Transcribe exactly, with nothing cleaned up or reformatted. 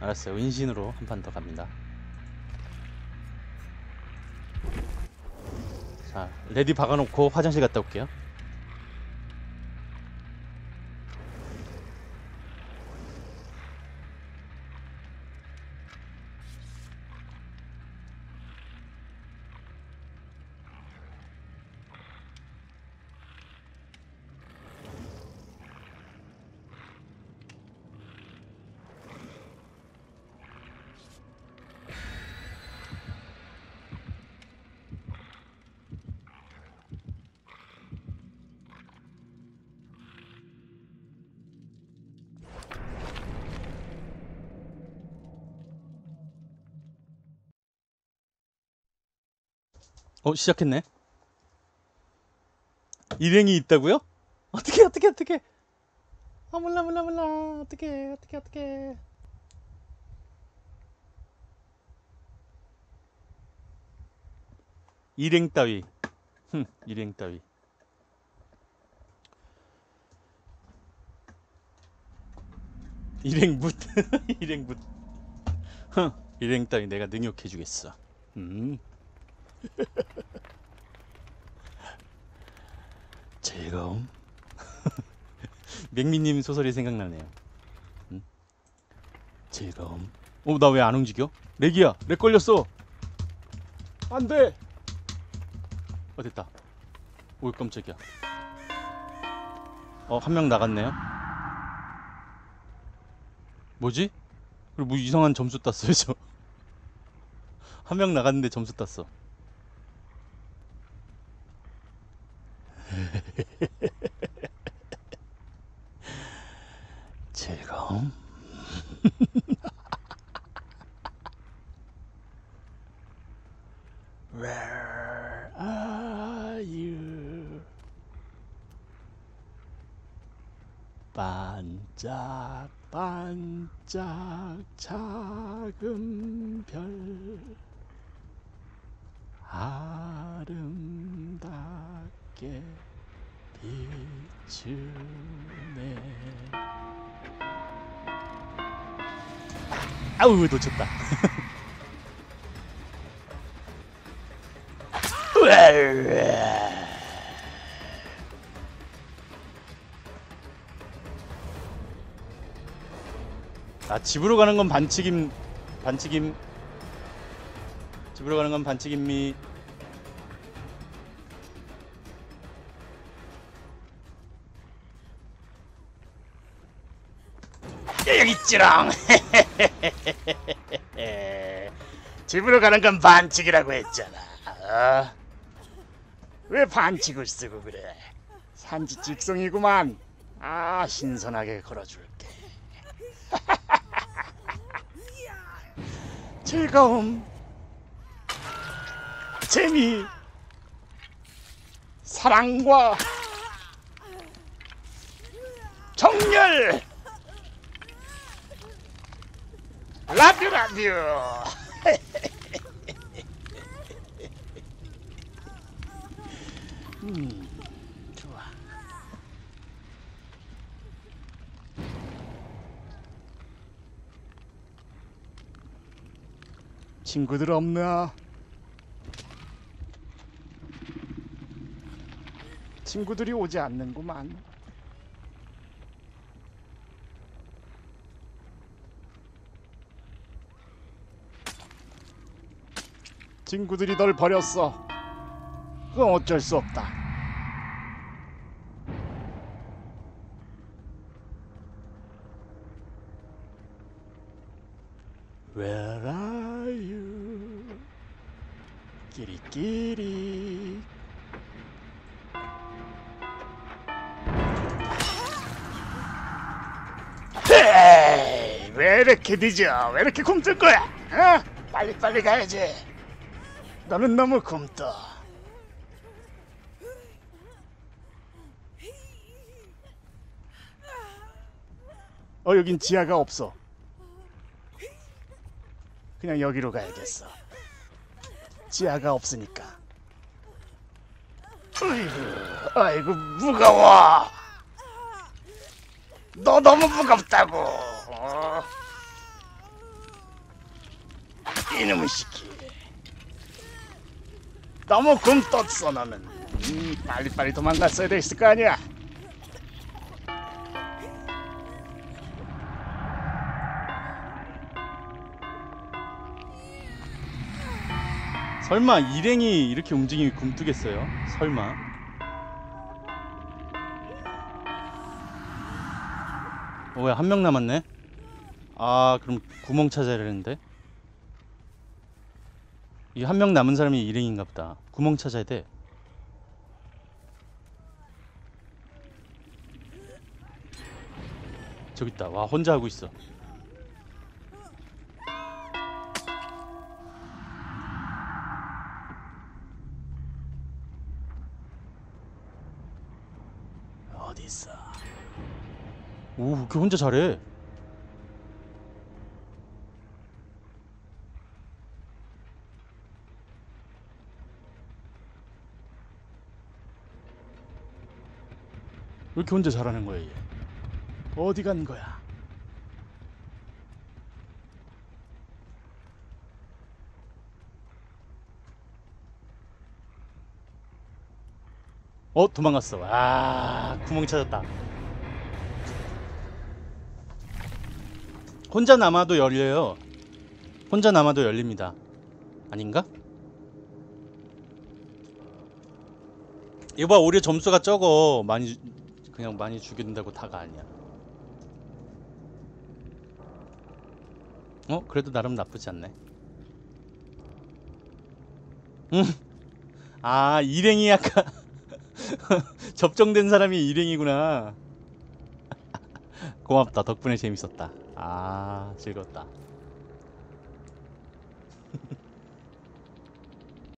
알았어요. 은신으로 한 판 더 갑니다. 자, 레디 박아놓고 화장실 갔다 올게요. 어, 시작했네. 일행이 있다고요? 어떻게 어떻게 어떻게? 아 몰라 몰라 몰라. 어떻게 어떻게 어떻게? 일행 따위. 흠, 일행 따위. 일행 붓. 일행 붓. 흥, 일행 따위 내가 능욕해 주겠어. 음. 즐거움. 맥미님 소설이 생각나네요. 응? 즐거움. 어, 나 왜 안 움직여? 렉이야, 렉 걸렸어. 안돼. 어, 됐다. 오, 깜짝이야. 어, 한 명 나갔네요. 뭐지? 그리고 뭐 이상한 점수 땄어요 저. 한 명 나갔는데 점수 땄어. 즐거움. Where are you? 반짝 반짝 작은 별 아름답게 비추네. 아우 놓쳤다. 아, 집으로 가는 건 반칙임. 반칙임. 집으로 가는 건 반칙임미. 여기 있지롱. 집으로 가는 건 반칙이라고 했잖아. 어? 왜 반칙을 쓰고 그래? 산지 직송이구만. 아, 신선하게 걸어줄게. 즐거움, 재미, 사랑과 정열. 라뷰 라뷰. 음, 좋아. 친구들 없나? 친구들이 오지 않는구만. 친구들이 널 버렸어. 그건 어쩔 수 없다. Where are you? 끼리끼리. 에이, 왜 이렇게 늦어? 왜 이렇게 굶을 거야? 어? 빨리 빨리 가야지. 너는 너무 굶떠. 어, 여긴 지하가 없어. 그냥 여기로 가야겠어. 지하가 없으니까. 아이고, 아이고 무거워. 너 너무 무겁다고. 어. 이놈의 새끼. 너무 굼떴어 너는. 음, 빨리빨리 도망갔어야 됐을 거 아니야. 설마 일행이 이렇게 움직이면 굼뜨겠어요? 설마. 어, 왜 한 명 남았네? 아, 그럼 구멍 찾아야 되는데. 이 한 명 남은 사람이 일행인가 보다. 구멍 찾아야 돼. 저기 있다. 와, 혼자 하고 있어. 오, 왜 이렇게 혼자 잘해? 왜 이렇게 혼자 잘하는 거야, 얘? 어디 간 거야? 어, 도망갔어. 아, 구멍 찾았다. 혼자 남아도 열려요. 혼자 남아도 열립니다. 아닌가? 이거 봐, 오히려 점수가 적어. 많이 그냥 많이 죽인다고 다가 아니야. 어? 그래도 나름 나쁘지 않네. 음. 아, 일행이 아까 접종된 사람이 일행이구나. 고맙다. 덕분에 재밌었다. 아, 즐거웠다.